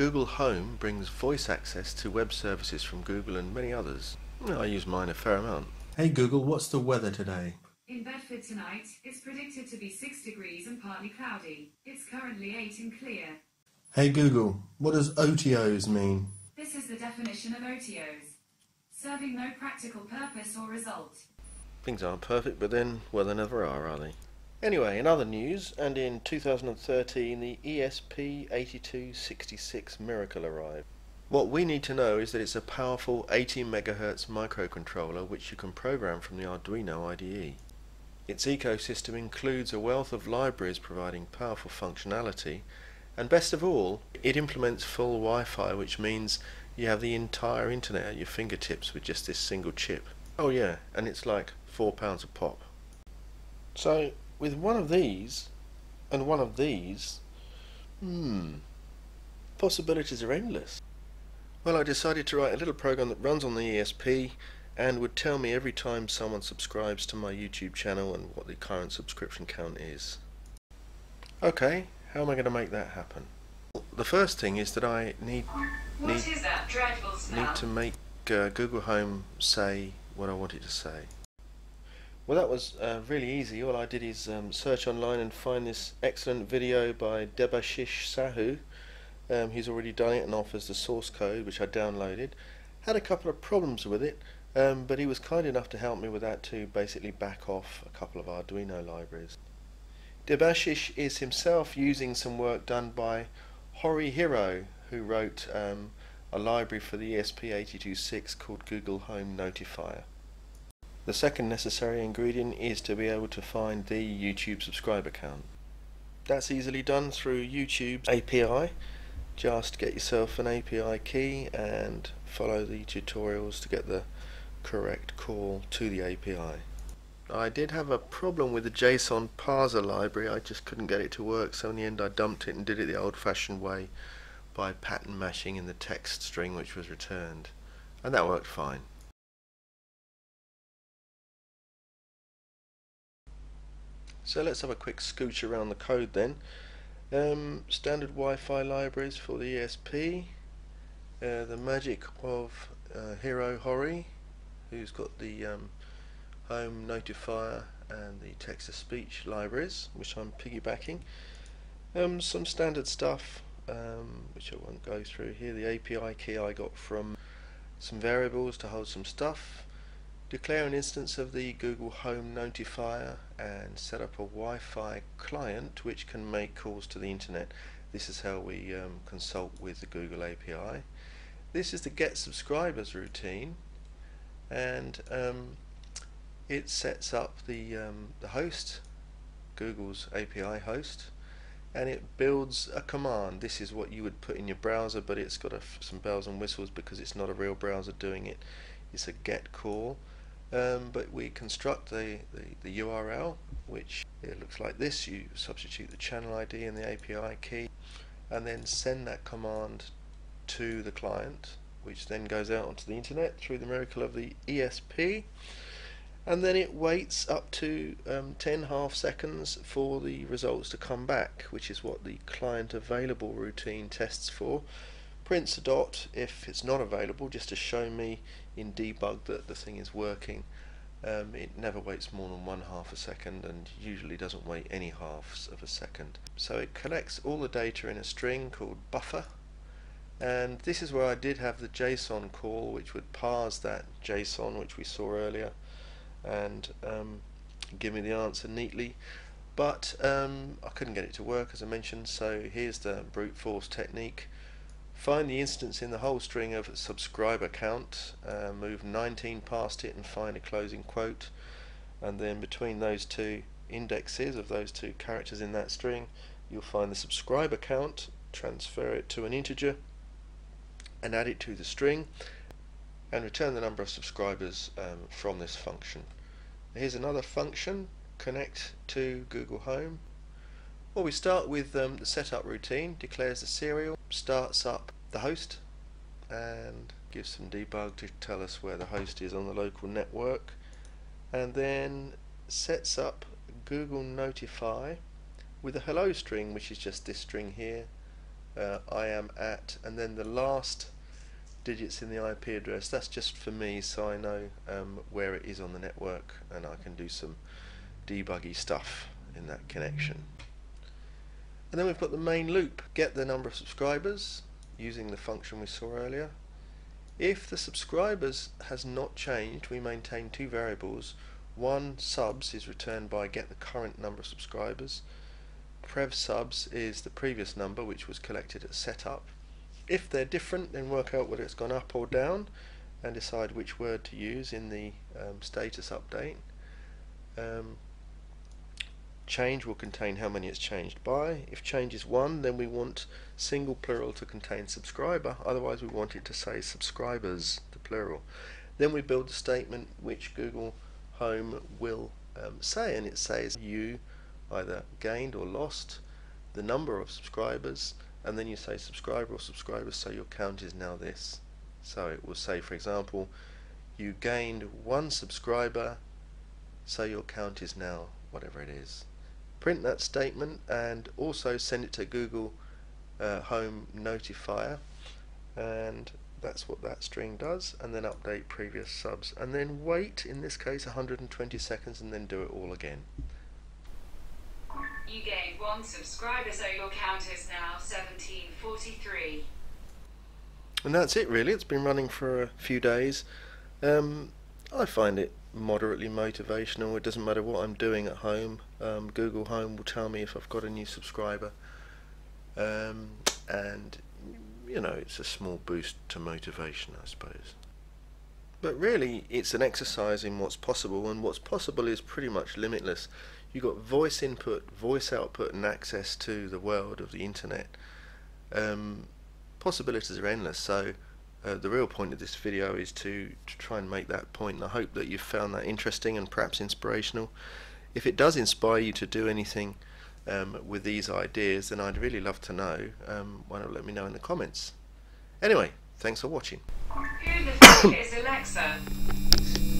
Google Home brings voice access to web services from Google and many others. I use mine a fair amount. Hey Google, what's the weather today? In Bedford tonight, it's predicted to be 6 degrees and partly cloudy. It's currently 8 and clear. Hey Google, what does OTOs mean? This is the definition of OTOs. Serving no practical purpose or result. Things aren't perfect, but then, well, they never are they? Anyway, in other news, and in 2013, the ESP8266 miracle arrived. What we need to know is that it's a powerful 80 MHz microcontroller which you can program from the Arduino IDE. Its ecosystem includes a wealth of libraries providing powerful functionality, and best of all, it implements full Wi-Fi, which means you have the entire internet at your fingertips with just this single chip. Oh yeah, and it's like £4 a pop. So, with one of these, and one of these, possibilities are endless. Well, I decided to write a little program that runs on the ESP and would tell me every time someone subscribes to my YouTube channel and what the current subscription count is. Okay, how am I going to make that happen? Well, the first thing is that I need to make Google Home say what I want it to say. Well, that was really easy. All I did is search online and find this excellent video by Debashish Sahu. He's already done it and offers the source code, which I downloaded. Had a couple of problems with it, but he was kind enough to help me with that to basically back off a couple of Arduino libraries. Debashish is himself using some work done by Horihiro, who wrote a library for the ESP8266 called Google Home Notifier. The second necessary ingredient is to be able to find the YouTube subscriber count. That's easily done through YouTube's API. Just get yourself an API key and follow the tutorials to get the correct call to the API. I did have a problem with the JSON parser library. I just couldn't get it to work, so in the end I dumped it and did it the old-fashioned way by pattern mashing in the text string which was returned, and that worked fine. So let's have a quick scooch around the code then. Standard Wi-Fi libraries for the ESP. The magic of Hori, who's got the Home Notifier and the text-to-speech libraries, which I'm piggybacking. Some standard stuff, which I won't go through here. The API key I got from some variables to hold some stuff. Declare an instance of the Google Home Notifier and set up a Wi-Fi client which can make calls to the internet. This is how we consult with the Google API. This is the Get Subscribers routine, and it sets up the host, Google's API host, and it builds a command. This is what you would put in your browser, but it's got some bells and whistles because it's not a real browser doing it. It's a get call. But we construct the URL, which it looks like this. You substitute the channel ID and the API key and then send that command to the client, which then goes out onto the internet through the miracle of the ESP, and then it waits up to 10 half seconds for the results to come back, which is what the client available routine tests for. Prints a dot if it's not available, just to show me in debug that the thing is working. It never waits more than 1/2 a second and usually doesn't wait any halves of a second. So it collects all the data in a string called buffer, and this is where I did have the JSON call which would parse that JSON which we saw earlier and give me the answer neatly. But I couldn't get it to work, as I mentioned, so here's the brute force technique. Find the instance in the whole string of subscriber count, move 19 past it and find a closing quote, and then between those two indexes of those two characters in that string you'll find the subscriber count, transfer it to an integer and add it to the string and return the number of subscribers from this function. Here's another function, connect to Google Home. Well, we start with the setup routine, declares the serial, starts up the host and gives some debug to tell us where the host is on the local network, and then sets up Google Notify with a hello string, which is just this string here, I am at, and then the last digits in the IP address. That's just for me, so I know where it is on the network, and I can do some debuggy stuff in that connection. And then we've got the main loop: get the number of subscribers using the function we saw earlier. If the subscribers has not changed, we maintain two variables. One, subs, is returned by get the current number of subscribers. Prev subs is the previous number, which was collected at setup. If they're different, then work out whether it's gone up or down and decide which word to use in the status update. Change will contain how many it's changed by. If change is 1, then we want single plural to contain subscriber, otherwise we want it to say subscribers, the plural. Then we build a statement which Google Home will say, and it says you either gained or lost the number of subscribers, and then you say subscriber or subscribers, so your count is now this. So it will say, for example, you gained 1 subscriber, so your count is now whatever it is. Print that statement and also send it to Google Home Notifier, and that's what that string does, and then update previous subs, and then wait, in this case 120 seconds, and then do it all again. You gained 1 subscriber, so your count is now 1743. And that's it really. It's been running for a few days. I find it moderately motivational. It doesn't matter what I'm doing at home, Google Home will tell me if I've got a new subscriber, and you know, it's a small boost to motivation, I suppose. But really it's an exercise in what's possible, and what's possible is pretty much limitless. You've got voice input, voice output, and access to the world of the internet. Possibilities are endless, so the real point of this video is to try and make that point, and I hope that you've found that interesting and perhaps inspirational. If it does inspire you to do anything with these ideas, then I'd really love to know. Why not let me know in the comments? Anyway, thanks for watching. Who the f*** is Alexa?